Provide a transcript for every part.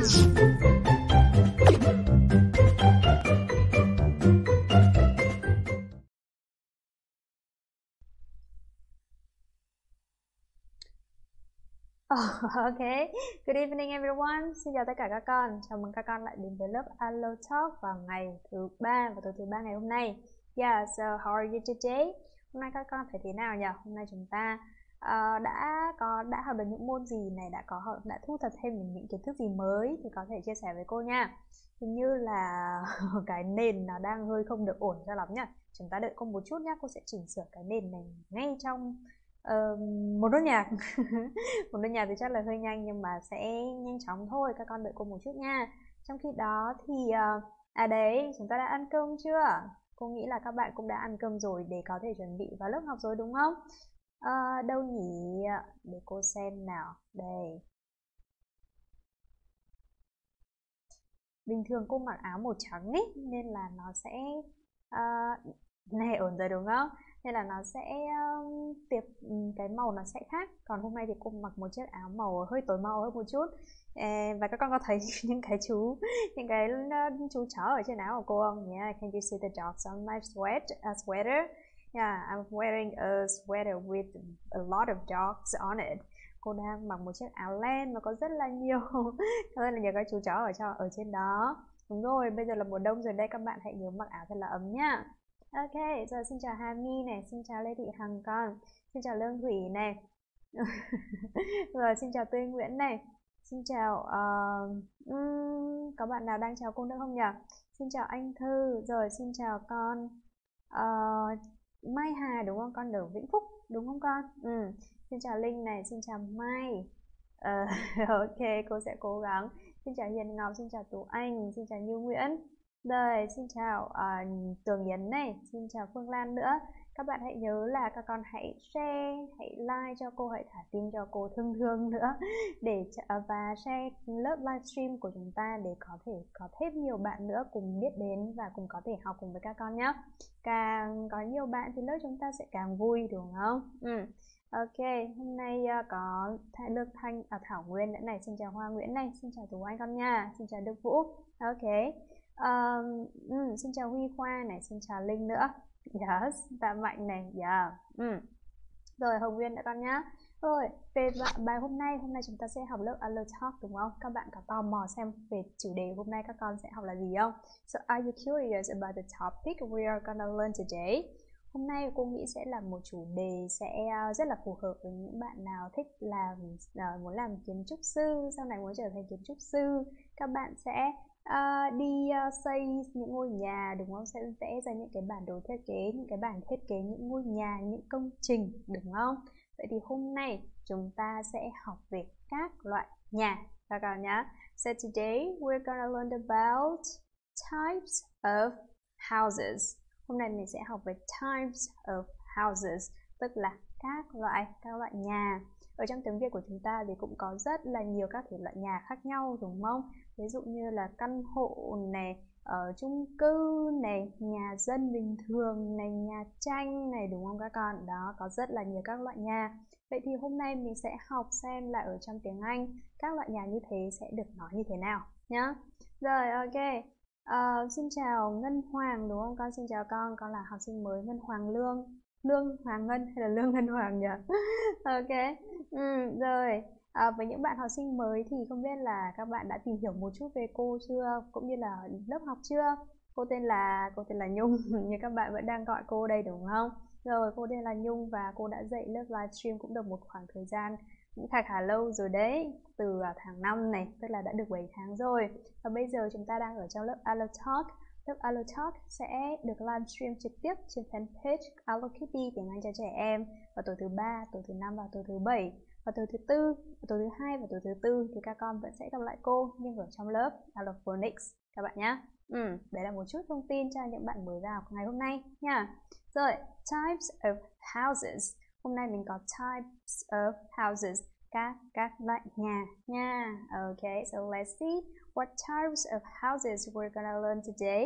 Okay, good evening everyone. Xin chào tất cả các con. Chào mừng các con lại đến với lớp Alotalk vào ngày thứ 3 và tối thứ 3 ngày hôm nay. Yeah, so how are you today? Hôm nay các con phải thế nào nhỉ? Hôm nay chúng ta đã học được những môn gì này, đã thu thập thêm những kiến thức gì mới thì có thể chia sẻ với cô nha. Hình như là cái nền nó đang hơi không được ổn cho lắm nhá. Chúng ta đợi cô một chút nhá, cô sẽ chỉnh sửa cái nền này ngay trong một nốt nhạc. Một nốt nhạc thì chắc là hơi nhanh nhưng mà sẽ nhanh chóng thôi, các con đợi cô một chút nha. Trong khi đó thì đấy, chúng ta đã ăn cơm chưa? Cô nghĩ là các bạn cũng đã ăn cơm rồi để có thể chuẩn bị vào lớp học rồi đúng không? Đâu nhỉ? Để cô xem nào. Đây. Bình thường cô mặc áo màu trắng ấy, nên là nó sẽ này ổn rồi đúng không? Nên là nó sẽ cái màu nó sẽ khác. Còn hôm nay thì cô mặc một chiếc áo màu hơi tối màu hơn một chút. Và các con có thấy những cái chú chó ở trên áo của cô không? Yeah, can you see the dogs on my sweater? Yeah, I'm wearing a sweater with a lot of dogs on it. Cô đang mặc một chiếc áo len mà có rất là nhiều các chú chó ở trên đó. Đúng rồi, bây giờ là mùa đông rồi đây, các bạn hãy nhớ mặc áo thật là ấm nhá. Ok, giờ xin chào Hà My này, xin chào Lê Thị Hằng con, xin chào Lương Thủy này. Rồi xin chào Tươi Nguyễn này. Xin chào có bạn nào đang chào cô nữa không nhỉ? Xin chào anh Thư, rồi xin chào con Mai Hà đúng không? Con ở Vĩnh Phúc đúng không con? Ừ. Xin chào Linh này, xin chào Mai. Ok, cô sẽ cố gắng. Xin chào Hiền Ngọc, xin chào Tú Anh, xin chào Như Nguyễn. Rồi, xin chào Tường Yến này, xin chào Phương Lan nữa. Các bạn hãy nhớ là các con hãy share, hãy like cho cô, hãy thả tim cho cô thương nữa để và share lớp livestream của chúng ta để có thể có thêm nhiều bạn nữa cùng biết đến và cùng có thể học cùng với các con nhé. Càng có nhiều bạn thì lớp chúng ta sẽ càng vui đúng không? Ừ. Ok, hôm nay có Lương Thanh ở Thảo Nguyên nữa này, xin chào Hoa Nguyễn này, xin chào Tú Anh con nha, xin chào Đức Vũ. Ok. Xin chào Huy Khoa này, xin chào Linh nữa. Yes, Tạ Mạnh này, yeah. Rồi Hồng Nguyên đã con nhá. Rồi, về bài hôm nay chúng ta sẽ học lớp Alotalk đúng không? Các bạn có tò mò xem về chủ đề hôm nay các con sẽ học là gì không? So are you curious about the topic we are gonna learn today? Hôm nay cô nghĩ sẽ là một chủ đề sẽ rất là phù hợp với những bạn nào thích muốn làm kiến trúc sư, sau này muốn trở thành kiến trúc sư. Các bạn sẽ đi xây những ngôi nhà đúng không? Sẽ vẽ ra những cái bản đồ thiết kế, những cái bản thiết kế những ngôi nhà, những công trình đúng không? Vậy thì hôm nay chúng ta sẽ học về các loại nhà các con nhé. So today we're gonna learn about types of houses. Hôm nay mình sẽ học về types of houses, tức là các loại nhà. Ở trong tiếng Việt của chúng ta thì cũng có rất là nhiều các thể loại nhà khác nhau đúng không? Ví dụ như là căn hộ này, chung cư này, nhà dân bình thường này, nhà tranh này đúng không các con? Đó, có rất là nhiều các loại nhà. Vậy thì hôm nay mình sẽ học xem là ở trong tiếng Anh các loại nhà như thế sẽ được nói như thế nào nhá. Rồi, ok. Xin chào Ngân Hoàng đúng không con? Xin chào con là học sinh mới Ngân Hoàng Lương Hoàng Ngân hay là Lương Ngân Hoàng nhỉ? Ok, rồi. Với những bạn học sinh mới thì không biết là các bạn đã tìm hiểu một chút về cô chưa, cũng như là lớp học chưa. Cô tên là Nhung, như các bạn vẫn đang gọi cô đây đúng không? Rồi, cô tên là Nhung và cô đã dạy lớp livestream cũng được một khoảng thời gian cũng khá lâu rồi đấy, từ tháng 5 này, tức là đã được 7 tháng rồi. Và bây giờ chúng ta đang ở trong lớp Alotalk. Lớp Alotalk sẽ được livestream trực tiếp trên fanpage Alokiddy Tiếng Anh cho Trẻ Em vào tối thứ 3, tối thứ 5 và tối thứ 7. Vào tối thứ 4, tối thứ 2 và tối thứ 4 thì các con vẫn sẽ gặp lại cô nhưng ở trong lớp Allophonics các bạn nhé. Đấy là một chút thông tin cho những bạn mới vào ngày hôm nay nha. Rồi, types of houses. Hôm nay mình có types of houses, các loại nhà nha. Okay, so let's see what types of houses we're gonna learn today.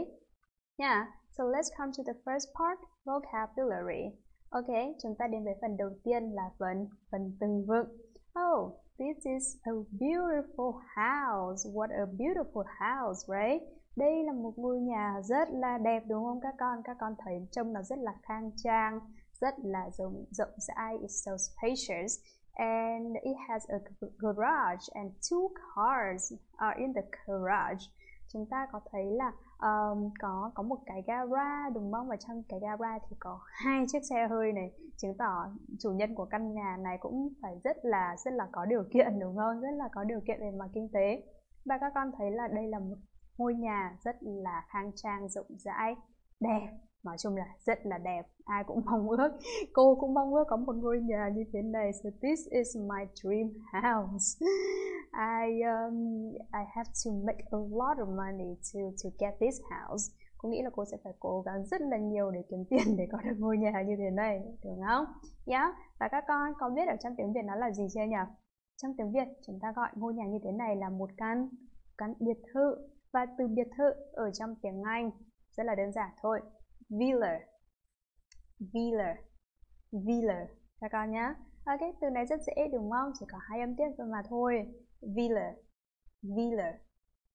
Yeah, so let's come to the first part, vocabulary. Ok, chúng ta đến với phần đầu tiên là phần từ vựng. Oh, This is a beautiful house. What a beautiful house, right? Đây là một ngôi nhà rất là đẹp đúng không các con? Các con thấy trông nó rất là khang trang, rất là rộng rãi. It's so spacious. And it has a garage and two cars are in the garage. Chúng ta có thấy là có một cái gara đúng không? Và trong cái gara thì có hai chiếc xe hơi này, chứng tỏ chủ nhân của căn nhà này cũng phải rất là có điều kiện đúng không? Rất là có điều kiện về mặt kinh tế. Và các con thấy là đây là một ngôi nhà rất là khang trang, rộng rãi, đẹp. Nói chung là rất là đẹp, ai cũng mong ước. Cô cũng mong ước có một ngôi nhà như thế này. So this is my dream house. I have to make a lot of money to get this house. Cô nghĩ là cô sẽ phải cố gắng rất là nhiều để kiếm tiền để có được ngôi nhà như thế này, đúng không? Yeah. Và các con có biết ở trong tiếng Việt nó là gì chưa nhỉ? Trong tiếng Việt chúng ta gọi ngôi nhà như thế này là một căn biệt thự. Và từ biệt thự ở trong tiếng Anh rất là đơn giản thôi. Villa, villa, villa, các con nhá. Ok, từ này rất dễ đúng không? Chỉ có hai âm tiết thôi mà thôi. Villa, villa,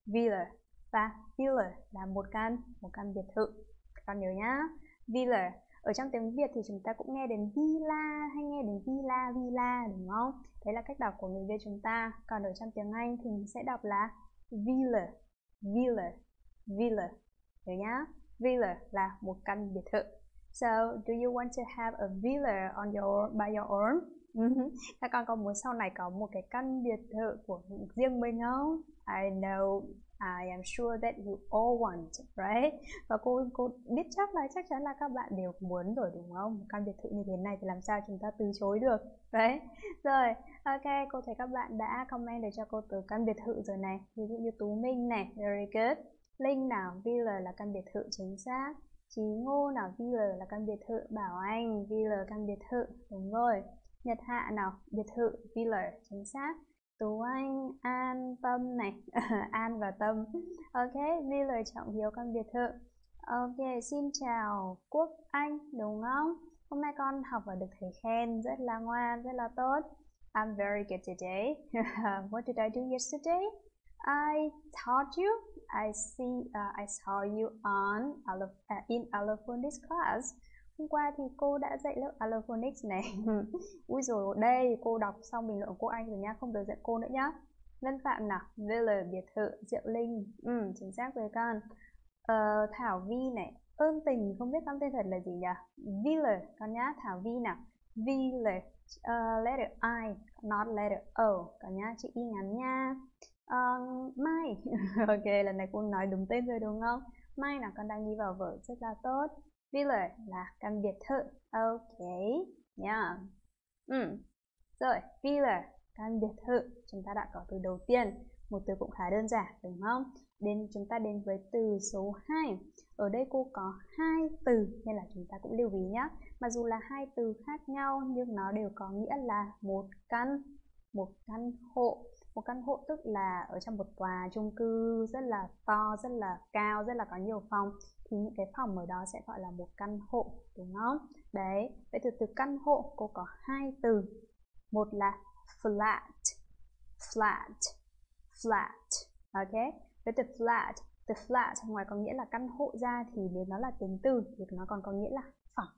villa. Và villa là một căn biệt thự. Các con nhớ nhá. Villa. Ở trong tiếng Việt thì chúng ta cũng nghe đến villa hay nghe đến villa đúng không? Đấy là cách đọc của người Việt chúng ta. Còn ở trong tiếng Anh thì mình sẽ đọc là villa, villa, villa. Nhớ nhá. Villa là một căn biệt thự. So, do you want to have a villa by your own? Các con có muốn sau này có một cái căn biệt thự của riêng mình không? I know, I am sure that you all want, right? Và cô biết chắc chắn là các bạn đều muốn rồi đúng không? Một căn biệt thự như thế này thì làm sao chúng ta từ chối được, right? Rồi, ok, cô thấy các bạn đã comment được cho cô từ căn biệt thự rồi này. Ví dụ như Tú Minh này, very good. Linh nào, villa là căn biệt thự, chính xác. Chí Ngô nào, villa là căn biệt thự. Bảo Anh, villa căn biệt thự, đúng rồi. Nhật Hạ nào, biệt thự, villa, chính xác. Tú Anh, An, Tâm này. An và Tâm. Ok, villa Trọng Hiếu căn biệt thự. Ok, xin chào Quốc Anh, đúng không? Hôm nay con học và được thầy khen, rất là ngoan, rất là tốt. I'm very good today. What did I do yesterday? I taught you. I saw you in Allophonics class. Hôm qua thì cô đã dạy lớp Allophonics này. Ui rồi đây cô đọc xong bình luận của Anh rồi nhá, không được dạy cô nữa nhá. Lân Phạm nào, villa biệt thự. Diệu Linh, chính xác rồi con. Thảo Vi này, ơn tình, không biết con tên thật là gì nhỉ? Villa con nhá. Thảo Vi nào, villa, letter I not letter O con nhá, chữ Y ngắn nha. Mai. Ok, lần này cô nói đúng tên rồi đúng không? Mai nào, con đang đi vào vở, rất là tốt. Villa là căn biệt thự. Ok, yeah. Rồi, villa, căn biệt thự. Chúng ta đã có từ đầu tiên. Một từ cũng khá đơn giản đúng không? Chúng ta đến với từ số 2. Ở đây cô có hai từ nên là chúng ta cũng lưu ý nhé. Mặc dù là hai từ khác nhau nhưng nó đều có nghĩa là một căn hộ. Một căn hộ tức là ở trong một tòa chung cư rất là to, rất là cao, rất là có nhiều phòng. Thì những cái phòng ở đó sẽ gọi là một căn hộ, đúng không? Đấy, vậy từ căn hộ cô có hai từ. Một là flat, flat, flat, ok? Với từ flat ngoài có nghĩa là căn hộ ra thì nếu nó là tính từ thì nó còn có nghĩa là phẳng.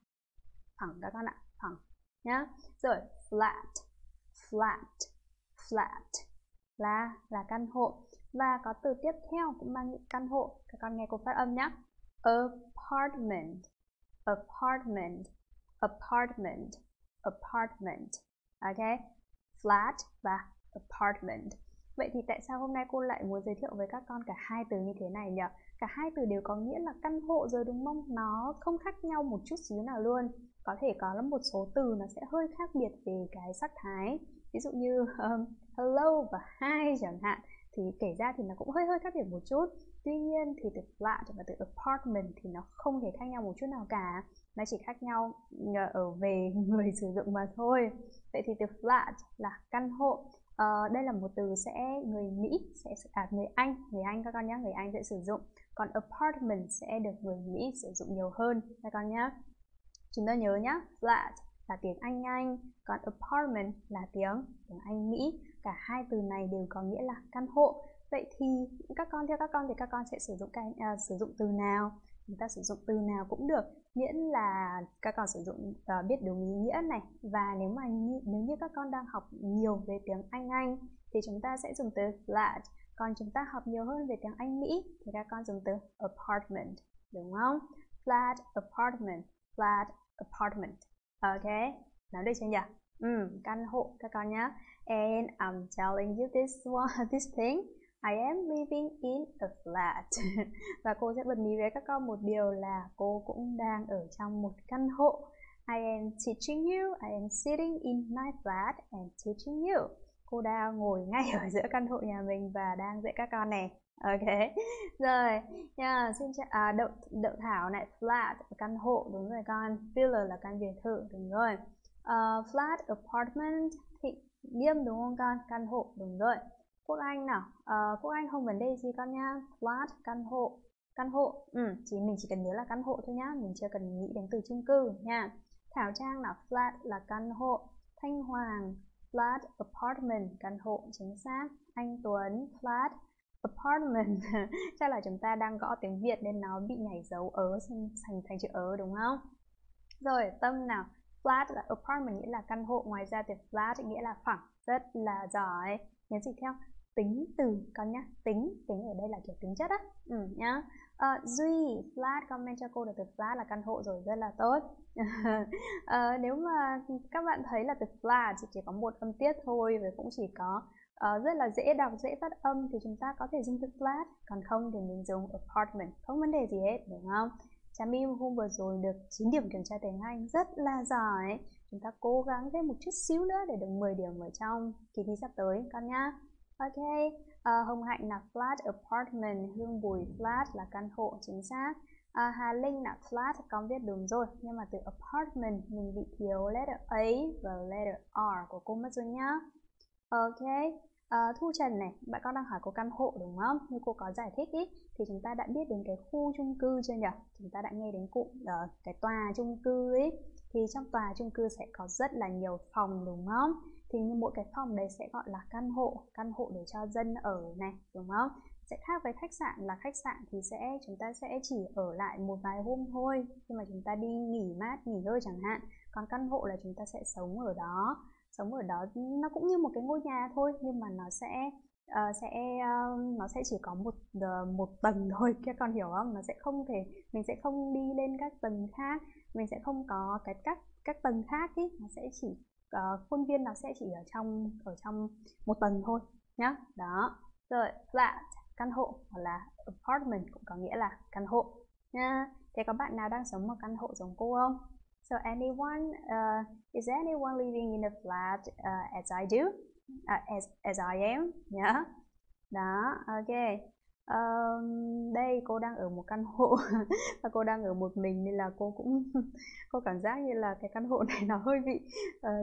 Phẳng các con ạ, phẳng nhá. Rồi, flat, flat, flat là căn hộ. Và có từ tiếp theo cũng mang căn hộ. Các con nghe cô phát âm nhé. Apartment, apartment, apartment, apartment. Ok, flat và apartment. Vậy thì tại sao hôm nay cô lại muốn giới thiệu với các con cả hai từ như thế này nhỉ? Cả hai từ đều có nghĩa là căn hộ rồi đúng không? Nó không khác nhau một chút xíu nào luôn. Có thể có một số từ nó sẽ hơi khác biệt về cái sắc thái. Ví dụ như hello và hi chẳng hạn. Thì kể ra thì nó cũng hơi khác biệt một chút. Tuy nhiên thì từ flat và từ apartment thì nó không thể khác nhau một chút nào cả. Nó chỉ khác nhau ở về người sử dụng mà thôi. Vậy thì từ flat là căn hộ. Đây là một từ người Anh các con nhé, người Anh sẽ sử dụng. Còn apartment sẽ được người Mỹ sử dụng nhiều hơn các con nhé. Chúng ta nhớ nhé, flat là tiếng Anh, còn apartment là tiếng Anh Mỹ. Cả hai từ này đều có nghĩa là căn hộ. Vậy thì theo các con thì các con sẽ sử dụng sử dụng từ nào? Chúng ta sử dụng từ nào cũng được, miễn là các con sử dụng biết đúng ý nghĩa này. Và nếu như các con đang học nhiều về tiếng Anh thì chúng ta sẽ dùng từ flat. Còn chúng ta học nhiều hơn về tiếng Anh Mỹ thì các con dùng từ apartment, đúng không? Flat apartment, flat apartment. Ok, nói được chưa nhỉ? Căn hộ các con nhé. And I'm telling you this thing. I am living in a flat. Và cô sẽ bật mí với các con một điều là cô cũng đang ở trong một căn hộ. I am teaching you. I am sitting in my flat and teaching you. Cô đang ngồi ngay ở giữa căn hộ nhà mình và đang dạy các con này. Ok. Rồi. Đậu Thảo này, flat căn hộ, đúng rồi con. Filler là căn biệt thự, đúng rồi. Flat apartment thì nghiêm đúng không con? Căn hộ, đúng rồi. Quốc Anh nào, Quốc Anh không vấn đề gì con nha. Flat căn hộ, mình chỉ cần nhớ là căn hộ thôi nhá, mình chưa cần nghĩ đến từ chung cư nha. Thảo Trang là flat là căn hộ. Thanh Hoàng flat apartment, căn hộ chính xác. Anh Tuấn flat apartment. Chắc là chúng ta đang gõ tiếng Việt nên nó bị nhảy dấu ớ thành chữ ớ, đúng không? Rồi Tâm nào, flat là apartment nghĩa là căn hộ, ngoài ra thì flat nghĩa là phẳng. Rất là giỏi. Nhớ gì theo tính từ con nhá, tính ở đây là kiểu tính chất á, nhá. Duy flat, comment cho cô được từ flat là căn hộ rồi, rất là tốt. Nếu mà các bạn thấy là từ flat thì chỉ có một âm tiết thôi, và cũng chỉ có rất là dễ đọc, dễ phát âm thì chúng ta có thể dùng từ flat, còn không thì mình dùng apartment, không vấn đề gì hết, đúng không? Trà My hôm vừa rồi được 9 điểm kiểm tra tiếng Anh, rất là giỏi. Chúng ta cố gắng thêm một chút xíu nữa để được 10 điểm ở trong kỳ thi sắp tới con nhá. Ok, Hồng Hạnh là flat apartment, Hương Bùi flat là căn hộ chính xác. Hà Linh là flat, con biết đúng rồi, nhưng mà từ apartment mình bị thiếu letter A và letter R của cô mất rồi nhá. Ok, Thu Trần này, bạn con đang hỏi cô căn hộ đúng không? Như cô có giải thích ý, thì chúng ta đã biết đến cái khu chung cư chưa nhỉ? Chúng ta đã nghe đến cụm cái tòa chung cư ấy. Thì trong tòa chung cư sẽ có rất là nhiều phòng đúng không? Thì như mỗi cái phòng đấy sẽ gọi là căn hộ để cho dân ở này, đúng không? Sẽ khác với khách sạn là khách sạn thì chúng ta sẽ chỉ ở lại một vài hôm thôi, khi mà chúng ta đi nghỉ mát, nghỉ ngơi chẳng hạn. Còn căn hộ là chúng ta sẽ sống ở đó nó cũng như một cái ngôi nhà thôi, nhưng mà nó sẽ chỉ có một tầng thôi, các con hiểu không? Nó sẽ không thể, mình sẽ không đi lên các tầng khác, mình sẽ không có các tầng khác ý, nó sẽ chỉ khuôn viên nó sẽ chỉ ở trong một tầng thôi nhá. Đó. Rồi flat căn hộ hoặc là apartment cũng có nghĩa là căn hộ nha. Thế có bạn nào đang sống ở căn hộ giống cô không? So is anyone living in a flat as I do? As I am, yeah. Đó, ok. Đây cô đang ở một căn hộ và cô đang ở một mình nên là cô cảm giác như là cái căn hộ này nó hơi bị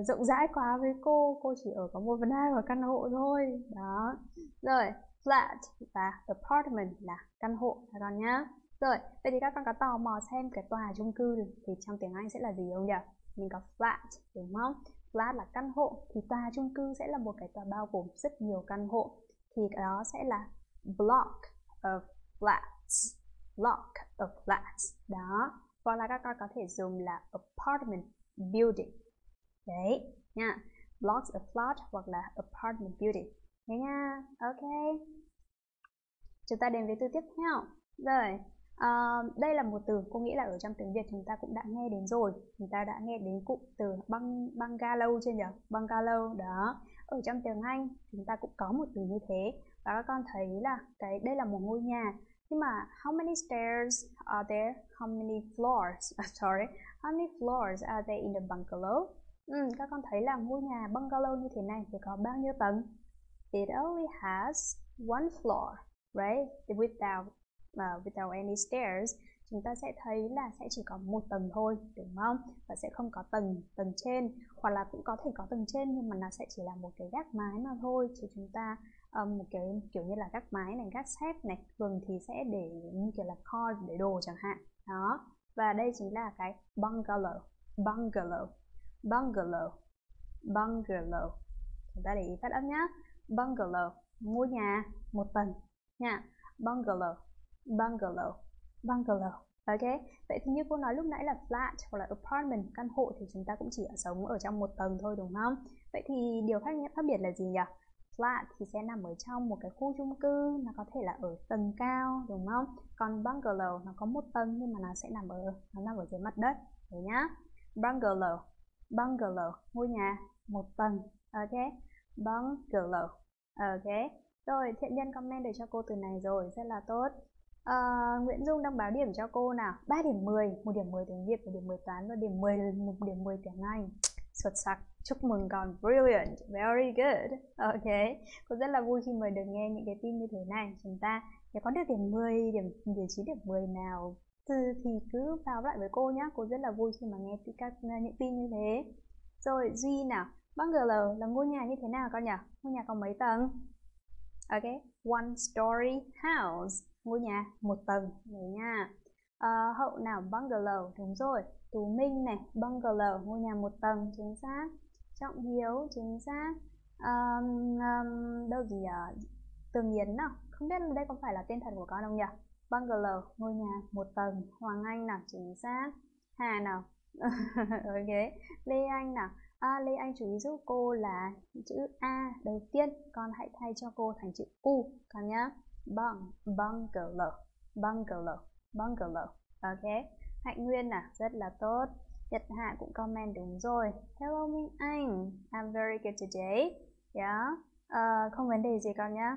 rộng rãi quá với cô chỉ ở có 1/2 vào căn hộ thôi. Đó. Rồi, flat và apartment là căn hộ các con nhá. Rồi, vậy thì các con có tò mò xem cái tòa chung cư thì trong tiếng Anh sẽ là gì không nhỉ? Mình có flat đúng không? Flat là căn hộ, thì tòa chung cư sẽ là một cái tòa bao gồm rất nhiều căn hộ. Thì đó sẽ là block of flats. Block of flats. Đó. Hoặc là các con có thể dùng là apartment building. Đấy, nha. Blocks of flat hoặc là apartment building. Nghe nha. Ok. Chúng ta đến với từ tiếp theo. Rồi. Đây là một từ cô nghĩ là ở trong tiếng Việt chúng ta cũng đã nghe đến rồi. Chúng ta đã nghe đến cụm từ bungalow chưa nhỉ? Bungalow đó. Ở trong tiếng Anh chúng ta cũng có một từ như thế. Và các con thấy là đây là một ngôi nhà. Nhưng mà how many stairs are there? How many floors are there in the bungalow? Các con thấy là ngôi nhà bungalow như thế này thì có bao nhiêu tầng? It only has one floor, right? Without any stairs, chúng ta sẽ thấy là sẽ chỉ có một tầng thôi, đúng không? Và sẽ không có tầng trên, hoặc là cũng có thể có tầng trên nhưng mà nó sẽ chỉ là một cái gác mái mà thôi. Chứ chúng ta một cái kiểu như là gác mái này, gác xếp này, thường thì sẽ để như kiểu là kho để đồ chẳng hạn. Đó. Và đây chính là cái bungalow. Chúng ta để ý phát âm nhá. bungalow, mua nhà một tầng nha. Bungalow, bungalow, bungalow. Ok, vậy thì như cô nói lúc nãy là flat hoặc là apartment, căn hộ thì chúng ta cũng chỉ ở sống ở trong một tầng thôi đúng không? Vậy thì điều khác biệt là gì nhỉ? Flat thì sẽ nằm ở trong một cái khu chung cư, nó có thể là ở tầng cao đúng không? Còn bungalow nó có một tầng nhưng mà nó sẽ nằm ở dưới mặt đất, đấy nhá. Bungalow, bungalow, ngôi nhà một tầng. Ok, bungalow. Ok, rồi Thiện Nhân comment được cho cô từ này rồi, rất là tốt. Nguyễn Dung đang báo điểm cho cô nào. 3 điểm 10, 1 điểm 10 tiếng Việt, 1 điểm 10 toán và 1 điểm 10 tiếng Anh. Xuất sắc, chúc mừng con, brilliant, very good. Ok, cô rất là vui khi mà được nghe những cái tin như thế này. Chúng ta nếu có được điểm 10, điểm 9, điểm 10 nào thì cứ báo lại với cô nhé. Cô rất là vui khi mà nghe những tin như thế. Rồi Duy nào, bungalow là ngôi nhà như thế nào con nhỉ? Ngôi nhà có mấy tầng? Ok, one story house, ngôi nhà một tầng đấy nha. Hậu nào, bungalow, đúng rồi. Tú Minh này, bungalow, ngôi nhà một tầng, chính xác. Trọng Hiếu, chính xác. Đâu gì nhỉ? Tường Yến nào, không biết đây có phải là tên thật của con không nhỉ? Bungalow, ngôi nhà một tầng. Hoàng Anh nào, chính xác. Hà nào, ok. Lê Anh nào, Lê Anh chú ý giúp cô là chữ A đầu tiên, con hãy thay cho cô thành chữ U con nhá. Bungalow, bungalow, bungalow. Ok, Hạnh Nguyên à, rất là tốt. Nhật Hạ cũng comment đúng rồi. Hello Minh Anh, I'm very good today. Yeah, không vấn đề gì con nhá.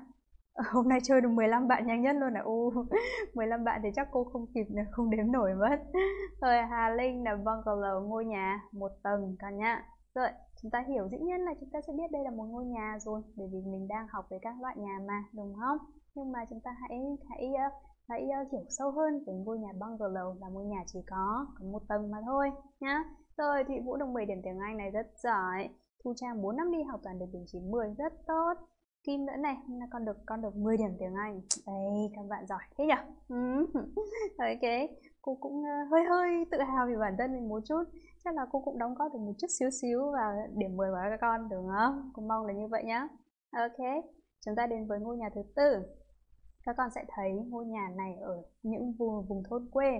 Hôm nay chơi được 15 bạn nhanh nhất luôn à? 15 bạn thì chắc cô không kịp, không đếm nổi mất. Rồi Hà Linh là bungalow, ngôi nhà một tầng con nhá. Rồi, chúng ta hiểu, dĩ nhiên là chúng ta sẽ biết đây là một ngôi nhà rồi, bởi vì mình đang học về các loại nhà mà, đúng không? Nhưng mà chúng ta hãy hiểu sâu hơn về ngôi nhà bungalow là ngôi nhà chỉ có một tầng mà thôi nhá. Rồi Thụy Vũ được 10 điểm tiếng Anh này, rất giỏi. Thu Trang 4 năm đi học toàn được điểm 90, rất tốt. Kim nữa này, con được 10 điểm tiếng Anh. Đây, các bạn giỏi thế nhỉ? Ok, cô cũng hơi tự hào về bản thân mình một chút. Chắc là cô cũng đóng góp được một chút xíu vào điểm 10 của các con, đúng không? Cô mong là như vậy nhá. Ok, chúng ta đến với ngôi nhà thứ tư. Các con sẽ thấy ngôi nhà này ở những vùng thôn quê.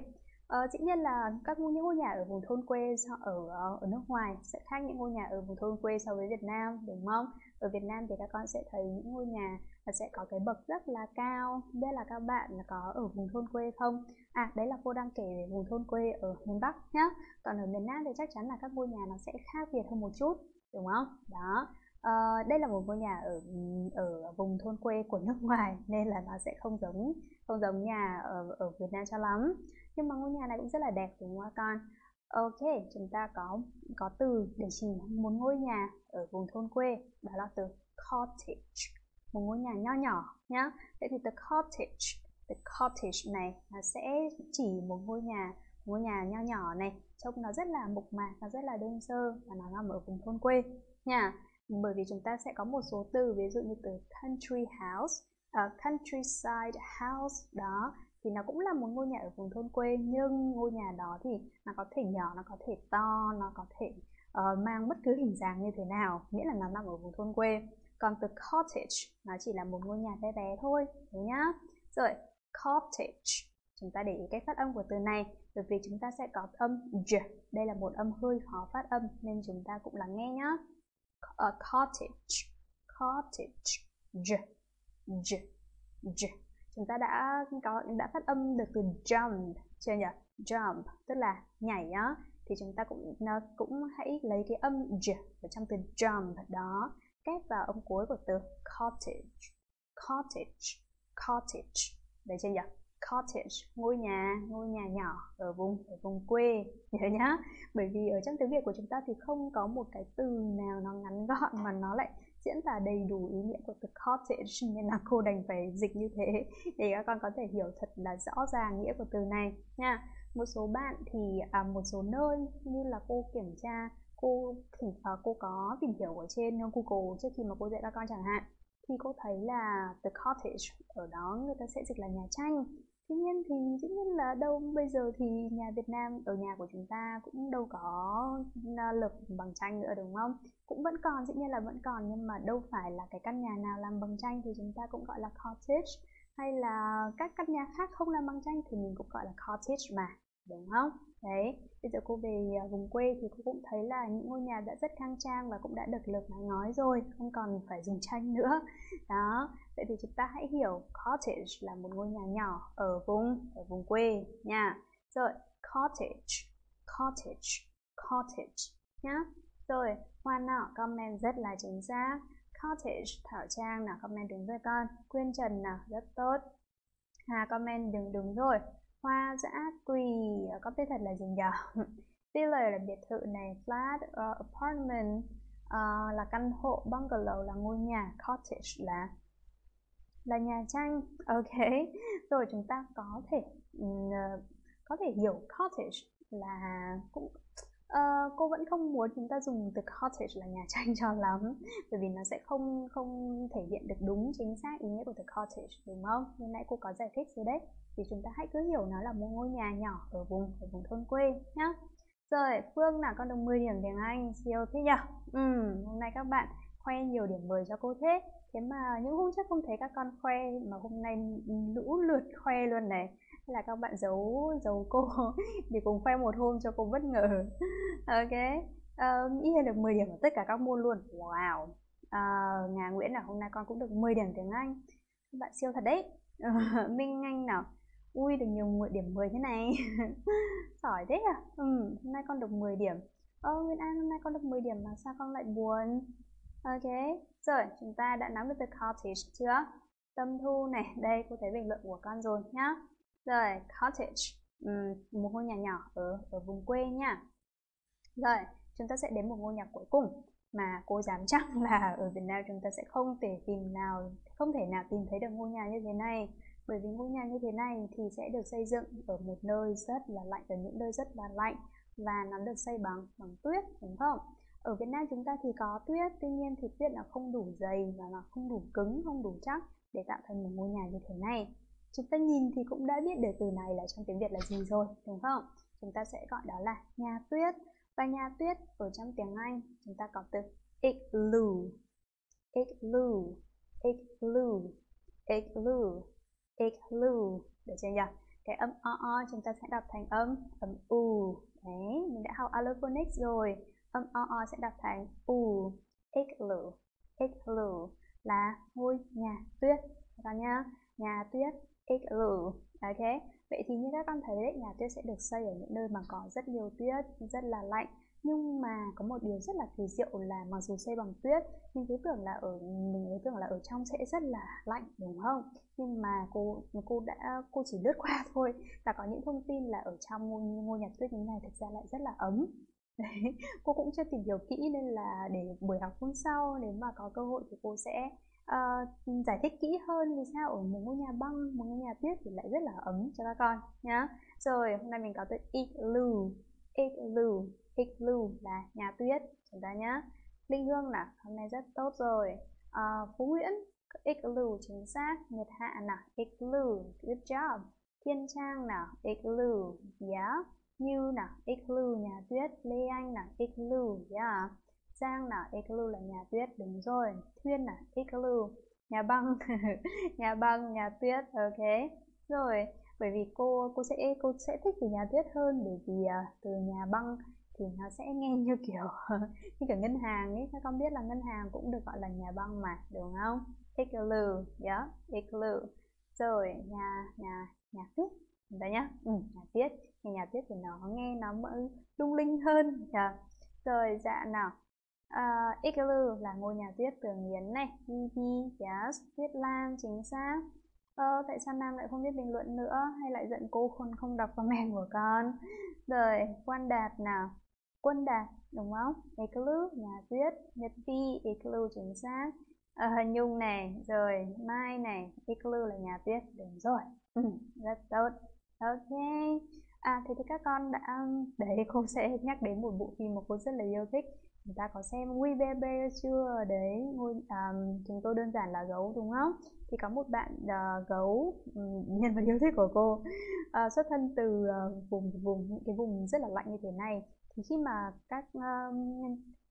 Dĩ nhiên là những ngôi nhà ở vùng thôn quê ở nước ngoài sẽ khác những ngôi nhà ở vùng thôn quê so với Việt Nam, đúng không? Ở Việt Nam thì các con sẽ thấy những ngôi nhà sẽ có cái bậc rất là cao. Đây là các bạn có ở vùng thôn quê không? À, đấy là cô đang kể về vùng thôn quê ở miền Bắc nhá. Còn ở miền Nam thì chắc chắn là các ngôi nhà nó sẽ khác biệt hơn một chút, đúng không? Đó. Đây là một ngôi nhà ở vùng thôn quê của nước ngoài nên là nó sẽ không giống nhà ở Việt Nam cho lắm. Nhưng mà ngôi nhà này cũng rất là đẹp đúng không con? Ok, chúng ta có từ để chỉ một ngôi nhà ở vùng thôn quê, đó là từ cottage, một ngôi nhà nho nhỏ nhá. Vậy thì the cottage này nó sẽ chỉ một ngôi nhà nho nhỏ này, trông nó rất là mộc mạc, nó rất là đơn sơ và nó nằm ở vùng thôn quê nha. Bởi vì chúng ta sẽ có một số từ, ví dụ như từ country house, countryside house, đó thì nó cũng là một ngôi nhà ở vùng thôn quê, nhưng ngôi nhà đó thì nó có thể nhỏ, nó có thể to, nó có thể mang bất cứ hình dáng như thế nào, miễn là nó nằm ở vùng thôn quê. Còn từ cottage nó chỉ là một ngôi nhà bé bé thôi, thế nhá. Rồi cottage, chúng ta để ý cách phát âm của từ này, bởi vì chúng ta sẽ có âm j, đây là một âm hơi khó phát âm nên chúng ta cũng lắng nghe nhá. Cottage, j. Chúng ta đã phát âm được từ jump chưa nhỉ? Jump tức là nhảy á, thì chúng ta cũng hãy lấy cái âm j ở trong từ jump đó, kép vào âm cuối của từ cottage, đấy chưa nhỉ? Cottage, ngôi nhà nhỏ ở vùng quê, nhớ nhá. Bởi vì ở trong tiếng Việt của chúng ta thì không có một cái từ nào nó ngắn gọn mà nó lại diễn tả đầy đủ ý nghĩa của từ cottage, nên là cô đành phải dịch như thế để các con có thể hiểu thật là rõ ràng nghĩa của từ này nha. Một số bạn thì một số nơi như là cô kiểm tra, cô có tìm hiểu ở trên Google trước khi mà cô dạy các con chẳng hạn, thì cô thấy là the cottage ở đó người ta sẽ dịch là nhà tranh. Thì Tuy nhiên thì dĩ nhiên là bây giờ thì nhà Việt Nam, ở nhà của chúng ta cũng đâu có lợp bằng tranh nữa đúng không? Cũng vẫn còn, dĩ nhiên là vẫn còn, nhưng mà đâu phải là cái căn nhà nào làm bằng tranh thì chúng ta cũng gọi là cottage, hay là các căn nhà khác không làm bằng tranh thì mình cũng gọi là cottage mà, đúng không? Đấy, bây giờ cô về vùng quê thì cô cũng thấy là những ngôi nhà đã rất khang trang và cũng đã được lợp mái ngói rồi, không còn phải dùng tranh nữa. Đó, vậy thì chúng ta hãy hiểu cottage là một ngôi nhà nhỏ ở vùng quê nha. Rồi, cottage nhá. Rồi, Hoàn nào comment rất là chính xác. Cottage, Thảo Trang nào comment đúng rồi con. Quyên Trần nào rất tốt. Hà comment đúng rồi. Hoa dã quỳ, có tên thật là gì nhỉ? Villa là biệt thự này, flat, apartment là căn hộ, bungalow là ngôi nhà, cottage là nhà tranh. Ok, rồi chúng ta có thể hiểu cottage là cũng cô vẫn không muốn chúng ta dùng từ cottage là nhà tranh cho lắm, bởi vì nó sẽ không thể hiện được đúng chính xác ý nghĩa của từ cottage, đúng không? Nên nãy cô có giải thích rồi đấy, thì chúng ta hãy cứ hiểu nó là một ngôi nhà nhỏ ở vùng thôn quê nhá. Rồi, Phương nào con được 10 điểm tiếng Anh, siêu thế nhỉ? Hôm nay các bạn khoe nhiều điểm 10 cho cô thế. Thế mà những hôm trước không thấy các con khoe mà hôm nay lũ lượt khoe luôn này. Hay là các bạn giấu cô để cùng khoe một hôm cho cô bất ngờ. Ok, Yên được 10 điểm ở tất cả các môn luôn. Wow. Ngà Nguyễn là hôm nay con cũng được 10 điểm tiếng Anh. Các bạn siêu thật đấy. Minh Anh nào, ui được nhiều điểm 10 thế này. Giỏi thế à? Hôm nay con được 10 điểm. Nguyên An, hôm nay con được 10 điểm mà sao con lại buồn? Ok, rồi chúng ta đã nắm được từ cottage chưa? Tâm Thu này, đây cô thấy bình luận của con rồi nhá. Rồi, cottage, một ngôi nhà nhỏ ở vùng quê nha. Rồi, chúng ta sẽ đến một ngôi nhà cuối cùng mà cô dám chắc là ở Việt Nam chúng ta sẽ không thể nào tìm thấy được ngôi nhà như thế này, bởi vì ngôi nhà như thế này thì sẽ được xây dựng ở một nơi rất là lạnh, ở những nơi rất là lạnh, và nó được xây bằng tuyết, đúng không? Ở Việt Nam chúng ta thì có tuyết, tuy nhiên thì tuyết nó không đủ dày và nó không đủ cứng, không đủ chắc để tạo thành một ngôi nhà như thế này. Chúng ta nhìn thì cũng đã biết được từ này là trong tiếng Việt là gì rồi, đúng không? Chúng ta sẽ gọi đó là nhà tuyết. Và nhà tuyết ở trong tiếng Anh chúng ta có từ igloo, igloo, igloo, igloo, igloo, được chưa nhỉ? Cái âm o chúng ta sẽ đọc thành âm u. Đấy, mình đã học allophonics rồi. Âm o sẽ đọc thành u. Igloo, igloo là ngôi nhà tuyết, các con nhá. Nhà tuyết, igloo. Ok. Vậy thì như các con thấy đấy, nhà tuyết sẽ được xây ở những nơi mà có rất nhiều tuyết, rất là lạnh. Nhưng mà có một điều rất là kỳ diệu là mặc dù xây bằng tuyết, nhưng mình cứ tưởng là ở trong sẽ rất là lạnh, đúng không? Nhưng mà cô chỉ lướt qua thôi, và có những thông tin là ở trong ngôi nhà tuyết như này thực ra lại rất là ấm. Đấy, cô cũng chưa tìm hiểu kỹ, nên là để buổi học hôm sau nếu mà có cơ hội thì cô sẽ giải thích kỹ hơn vì sao ở một ngôi nhà băng, một ngôi nhà tuyết thì lại rất là ấm cho các con nhá. Rồi, hôm nay mình có từ igloo. Igloo, igloo là nhà tuyết chúng ta nhá. Linh Hương là hôm nay rất tốt rồi. Phú Nguyễn, igloo chính xác. Nhật Hạ là igloo, good job. Thiên Trang là igloo, yeah. Như là igloo nhà tuyết. Lê Anh là igloo, yeah. Giang là igloo là nhà tuyết, đúng rồi. Thuyên là igloo, nhà băng. Nhà băng, nhà tuyết, ok. Rồi, bởi vì cô sẽ thích từ nhà tuyết hơn, bởi vì từ nhà băng thì nó sẽ nghe như kiểu như cả ngân hàng ấy, các con biết là ngân hàng cũng được gọi là nhà băng mà, đúng không? Igloo, yeah, igloo. Rồi, nhà tuyết đó nhá. Nhà tuyết, nhà tuyết thì nó nghe nó lung linh hơn. Rồi, dạ nào. Igloo là ngôi nhà tuyết. Tường Yến này, Vivi, yes. Tuyết Lan chính xác. Tại sao Nam lại không biết bình luận nữa, hay lại giận cô không đọc comment của con? Rồi, Quan Đạt nào, Quân Đạt đúng không? Igloo nhà tuyết. Nhật Vi, igloo chính xác. Nhung này, rồi Mai này, igloo là nhà tuyết, đúng rồi. Rất tốt. Ok. Thế thì các con đã, đấy cô sẽ nhắc đến một bộ phim mà cô rất là yêu thích. người ta có xem WeBaby chưa đấy. Chúng tôi đơn giản là gấu đúng không? Thì có một bạn gấu nhân vật yêu thích của cô xuất thân từ những cái vùng rất là lạnh như thế này. Thì khi mà các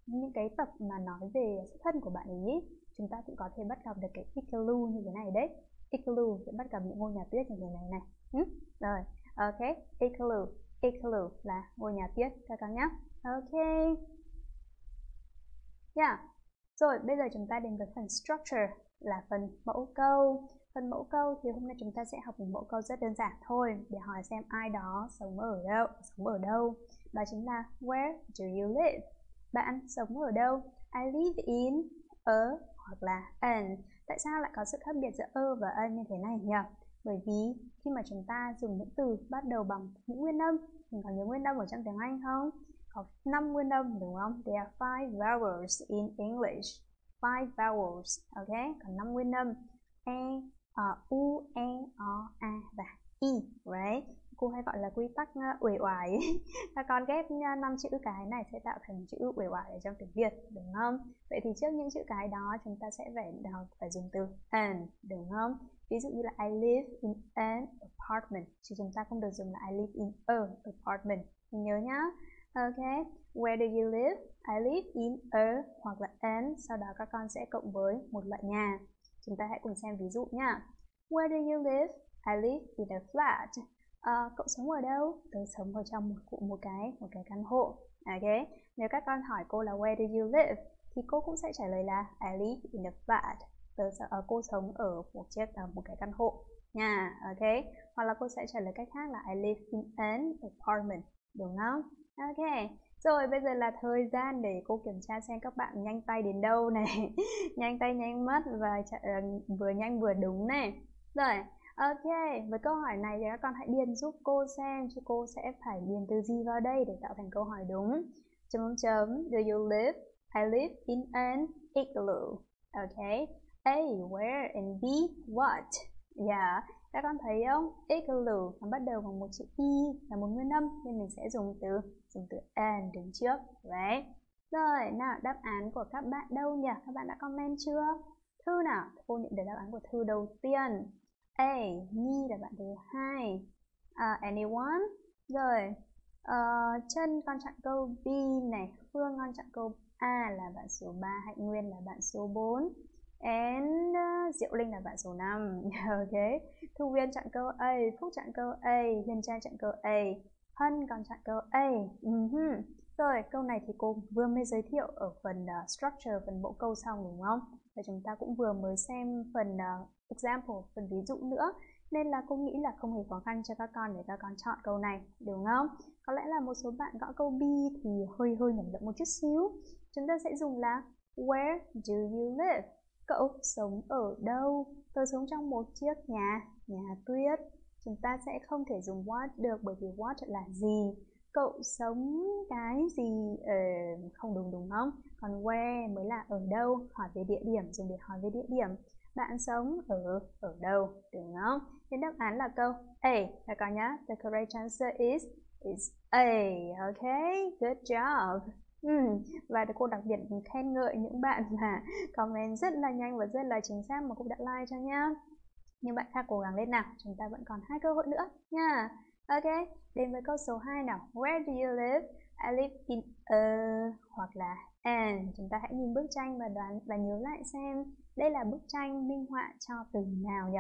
những cái tập mà nói về xuất thân của bạn ấy, chúng ta cũng có thể bắt gặp được cái igloo như thế này đấy. Igloo sẽ bắt gặp những ngôi nhà tuyết như thế này này. Rồi, ok, igloo là ngôi nhà tuyết các con nhé. Ok. Yeah. Rồi, bây giờ chúng ta đến với phần structure là phần mẫu câu. Phần mẫu câu thì hôm nay chúng ta sẽ học một mẫu câu rất đơn giản thôi để hỏi xem ai đó sống ở đâu. Đó chính là where do you live? Bạn sống ở đâu? I live in, ở hoặc là an. Tại sao lại có sự khác biệt giữa ơ và an như thế này nhỉ? Bởi vì khi mà chúng ta dùng những từ bắt đầu bằng những nguyên âm, mình có nhớ nguyên âm ở trong tiếng Anh không? Có 5 nguyên âm đúng không? There are 5 vowels in English. 5 vowels, ok? Còn 5 nguyên âm. E, U, E, O, A và I, right? Cô hay gọi là quy tắc uể oải. Các con ghép 5 chữ cái này sẽ tạo thành chữ uể oải ở trong tiếng Việt, đúng không? Vậy thì trước những chữ cái đó chúng ta sẽ phải dùng từ an, đúng không? Ví dụ như là I live in an apartment, chứ chúng ta không được dùng là I live in a apartment. Mình nhớ nhá. Ok, where do you live? I live in a hoặc là an, sau đó các con sẽ cộng với một loại nhà. Chúng ta hãy cùng xem ví dụ nhá. Where do you live? I live in a flat. Cậu sống ở đâu? Tớ sống ở trong một cái căn hộ. Ok, nếu các con hỏi cô là where do you live thì cô cũng sẽ trả lời là I live in a flat. Cô sống ở một cái căn hộ nha. Ok, hoặc là cô sẽ trả lời cách khác là I live in an apartment, đúng không? Ok, rồi bây giờ là thời gian để cô kiểm tra xem các bạn nhanh tay đến đâu này. Nhanh tay nhanh mất và vừa nhanh vừa đúng này. Rồi, ok, với câu hỏi này thì các con hãy điền giúp cô xem, chứ cô sẽ phải điền từ gì vào đây để tạo thành câu hỏi đúng. Do you live? I live in an igloo. Ok, A, where and B, what. Yeah, các con thấy không? Igloo nó bắt đầu bằng một chữ I là một nguyên âm nên mình sẽ dùng từ an đứng trước, right? Rồi, nào, đáp án của các bạn đâu nhỉ? Các bạn đã comment chưa? Thư nào, cô nhận được đáp án của Thư đầu tiên. A, Nhi là bạn thứ hai. Anyone. Rồi, Chân con chọn câu B này, Phương con chọn câu A là bạn số 3, Hạnh Nguyên là bạn số 4, and Diệu Linh là bạn số 5. Ok, Thu Viên chọn câu A, Phúc chọn câu A, Hiền Trang chọn câu A, Hân còn chọn câu A. Rồi, câu này thì cô vừa mới giới thiệu ở phần structure, phần mẫu câu xong đúng không? Và chúng ta cũng vừa mới xem phần example, phần ví dụ nữa. Nên là cô nghĩ là không hề khó khăn cho các con để các con chọn câu này, đúng không? Có lẽ là một số bạn gõ câu B thì hơi nhầm lẫn một chút xíu. Chúng ta sẽ dùng là where do you live? Cậu sống ở đâu? Tôi sống trong một chiếc nhà tuyết. Chúng ta sẽ không thể dùng what được bởi vì what là gì? Cậu sống cái gì? Không đúng, đúng không? Còn where mới là ở đâu, hỏi về địa điểm, dùng để hỏi về địa điểm. Bạn sống ở đâu, đúng không? Thế đáp án là câu A, các con nhá. The correct answer is A. Ok, good job. Và cô đặc biệt khen ngợi những bạn mà comment rất là nhanh và rất là chính xác mà cũng đã like cho nhá. Nhưng bạn khác cố gắng lên nào, chúng ta vẫn còn 2 cơ hội nữa nha. Ok, đến với câu số 2 nào. Where do you live? I live in a hoặc là an. Chúng ta hãy nhìn bức tranh và đoán và nhớ lại xem đây là bức tranh minh họa cho từ nào nhỉ?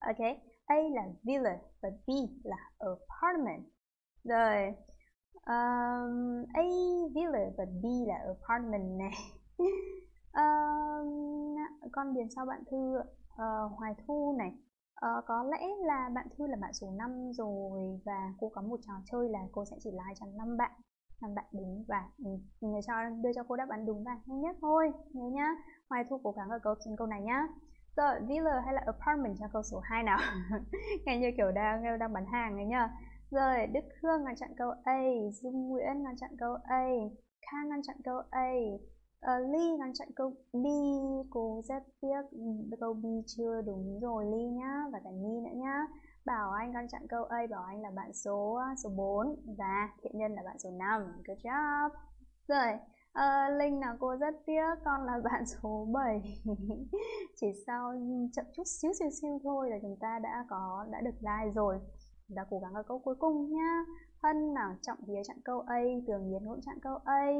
Ok, A là villa và B là apartment. Rồi, A villa và B là apartment này. Con điền sau bạn Thư Hoài Thu này. Có lẽ là bạn Thư là bạn số 5 rồi, và cô có một trò chơi là cô sẽ chỉ like cho 5 bạn đúng và đưa cho cô đáp án đúng và nhanh nhất thôi, nhớ nhá. Hoài Thu cố gắng ở câu này nhá. Rồi, villa hay là apartment cho câu số 2 nào. Nghe như kiểu đang bán hàng ấy nhá. Rồi, Đức Hương ngăn chặn câu A, Dung Nguyễn ngăn chặn câu A, Khang ngăn chặn câu A, Ly ngăn chặn câu B. Cô rất tiếc câu B chưa đúng rồi Ly nhá, và cả Nhi nữa nhá. Bảo Anh ngăn chặn câu A, Bảo Anh là bạn số 4 và Thiện Nhân là bạn số 5. Good job. Rồi, Linh là cô rất tiếc, con là bạn số 7. Chỉ sau chậm chút xíu thôi là chúng ta đã được like rồi. Chúng ta cố gắng ở câu cuối cùng nhá. Hân là Trọng Vía chặn câu A, Tường Yến cũng chặn câu A,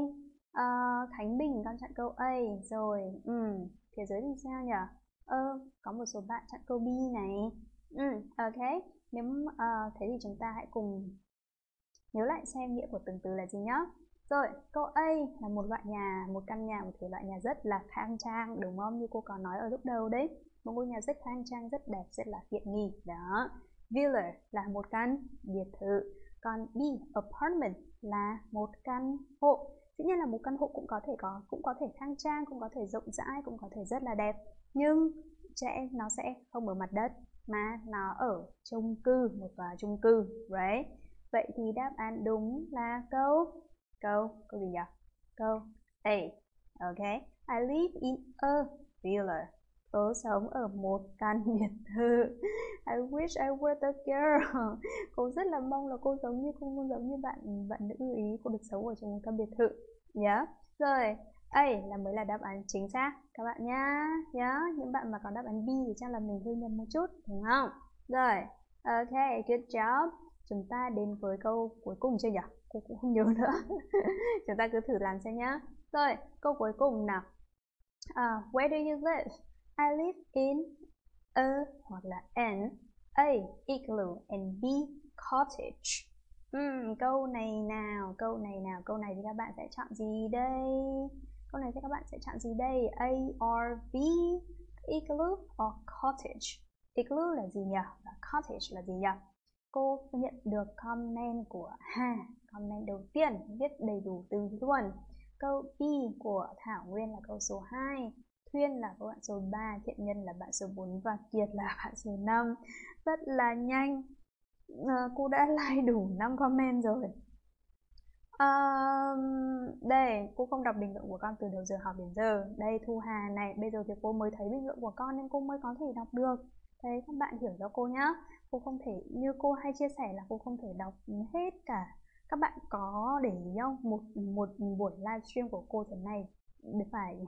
Khánh Bình con chặn câu A rồi. Thế giới thì sao nhỉ? Có một số bạn chặn câu B này. Ok, nếu thế thì chúng ta hãy cùng nhớ lại xem nghĩa của từng từ là gì nhá. Rồi, câu A là một loại nhà, một căn nhà, một thể loại nhà rất là khang trang, đúng không? Như cô có nói ở lúc đầu đấy, một ngôi nhà rất khang trang, rất đẹp, rất là tiện nghi đó. Villa là một căn biệt thự, còn B apartment là một căn hộ. Dĩ nhiên là một căn hộ cũng có thể khang trang, cũng có thể rộng rãi, cũng có thể rất là đẹp, nhưng trẻ nó sẽ không ở mặt đất mà nó ở chung cư, một tòa chung cư, right? Vậy thì đáp án đúng là câu gì nhỉ? Câu A. Ok, I live in a villa. Tớ sống ở một căn biệt thự. I wish I were the girl. Cô rất là mong là cô giống như bạn nữ Ý, cô được sống ở trong một căn biệt thự nhá. Yeah. Rồi, A là mới là đáp án chính xác các bạn nhá. Yeah. Những bạn mà có đáp án B thì chắc là mình hơi nhầm một chút, đúng không? Rồi, ok, good job. Chúng ta đến với câu cuối cùng chưa nhỉ? Cô cũng không nhớ nữa. Chúng ta cứ thử làm xem nhá. Rồi, câu cuối cùng nào. Where do you live? I live in a hoặc là an, A igloo and B cottage. Câu này thì các bạn sẽ chọn gì đây? A or B? Igloo or cottage? Igloo là gì nhỉ? Và cottage là gì nhỉ? Cô nhận được comment của Hà, comment đầu tiên viết đầy đủ từ luôn. Câu B của Thảo Nguyên là câu số 2, Thuyên là các bạn số 3, Thiện Nhân là bạn số 4 và Kiệt là bạn số 5. Rất là nhanh. Cô đã like đủ 5 comment rồi. Đây, cô không đọc bình luận của con từ đầu giờ học đến giờ. Đây, Thu Hà này, bây giờ thì cô mới thấy bình luận của con nên cô mới có thể đọc được. Đấy, các bạn hiểu cho cô nhá. Cô không thể, như cô hay chia sẻ là cô không thể đọc hết cả. Các bạn có để ý không? Một buổi livestream của cô thế này phải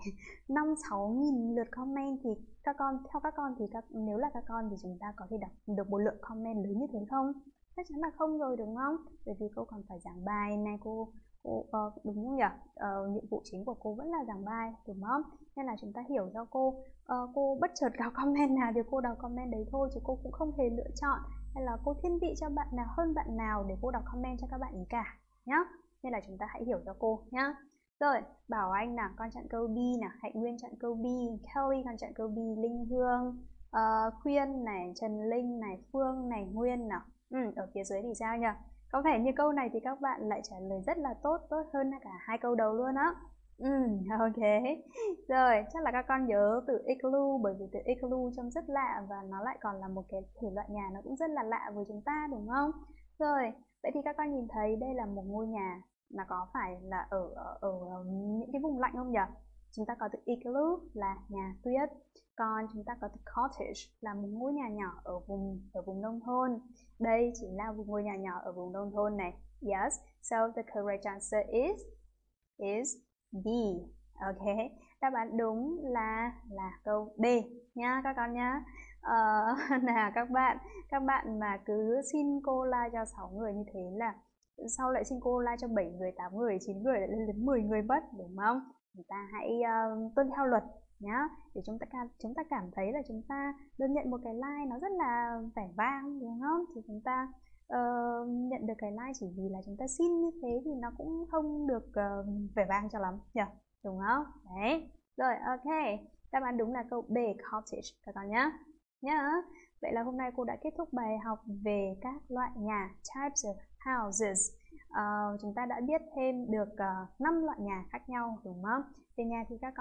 5-6.000 lượt comment thì nếu là các con thì chúng ta có thể đọc được một lượng comment lớn như thế không? Chắc chắn là không rồi, đúng không? Bởi vì cô còn phải giảng bài này, cô đúng không nhỉ? Nhiệm vụ chính của cô vẫn là giảng bài, đúng không? Nên là chúng ta hiểu cho cô. Cô bất chợt đọc comment nào thì cô đọc comment đấy thôi, chứ cô cũng không hề lựa chọn hay là cô thiên vị cho bạn nào hơn bạn nào để cô đọc comment cho các bạn ý cả nhá. Nên là chúng ta hãy hiểu cho cô nhá. Rồi, Bảo Anh là con chọn câu B nè, Hạnh Nguyên chọn câu B, Kelly con chọn câu B, Linh Hương, Khuyên này, Trần Linh này, Phương này, Nguyên nào. Ở phía dưới thì sao nhỉ? Có vẻ như câu này thì các bạn lại trả lời rất là tốt hơn cả hai câu đầu luôn á. Ok. Rồi, chắc là các con nhớ từ igloo, bởi vì từ igloo trông rất lạ và nó lại còn là một cái thể loại nhà nó cũng rất là lạ với chúng ta, đúng không? Rồi, vậy thì các con nhìn thấy đây là một ngôi nhà mà có phải là ở những cái vùng lạnh không nhỉ? Chúng ta có từ igloo là nhà tuyết, còn chúng ta có từ cottage là một ngôi nhà nhỏ ở vùng nông thôn. Đây chỉ là một ngôi nhà nhỏ ở vùng nông thôn này. Yes, so the correct answer is B. Ok, đáp án đúng là câu B nha các con nhá. Các bạn mà cứ xin cô like cho 6 người như thế là sau lại xin cô like cho 7 người, 8 người, 9 người lại lên đến 10 người mất, đúng không? Chúng ta hãy tuân theo luật nhá, để chúng ta cảm thấy là chúng ta được nhận một cái like nó rất là vẻ vang, đúng không? Thì chúng ta nhận được cái like chỉ vì là chúng ta xin như thế thì nó cũng không được vẻ vang cho lắm nhỉ, đúng không? Đấy. Rồi, ok, đáp án đúng là câu B cottage các con nhá. Vậy là hôm nay cô đã kết thúc bài học về các loại nhà, types of houses. Chúng ta đã biết thêm được 5 loại nhà khác nhau, đúng không? Ở nhà thì các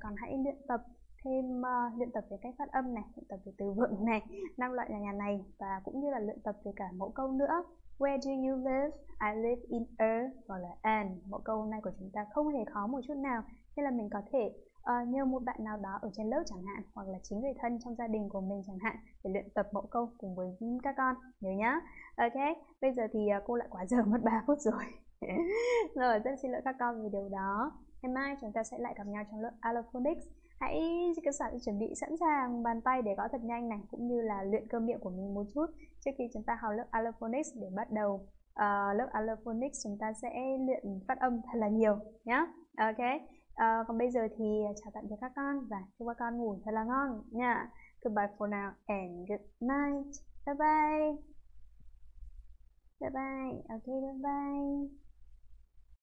con hãy luyện tập thêm, luyện tập về cách phát âm này, luyện tập về từ vựng này, 5 loại nhà này, và cũng như là luyện tập về cả mẫu câu nữa. Where do you live? I live in a hoặc là an. Mẫu câu hôm nay của chúng ta không hề khó một chút nào, nên là mình có thể nhờ một bạn nào đó ở trên lớp chẳng hạn, hoặc là chính người thân trong gia đình của mình chẳng hạn, để luyện tập mẫu câu cùng với các con, nhớ nhá. Ok, bây giờ thì cô lại quá giờ mất 3 phút rồi. Rồi, rất xin lỗi các con vì điều đó. Ngày mai chúng ta sẽ lại gặp nhau trong lớp Alokiddy. Hãy cứ chuẩn bị sẵn sàng bàn tay để gõ thật nhanh này, cũng như là luyện cơ miệng của mình một chút trước khi chúng ta học lớp Alokiddy. Để bắt đầu lớp Alokiddy, chúng ta sẽ luyện phát âm thật là nhiều nhé. Ok, còn bây giờ thì chào tạm biệt các con và chúc các con ngủ thật là ngon nha. Goodbye for now and good night. Bye bye. Bye bye. Ok, bye bye.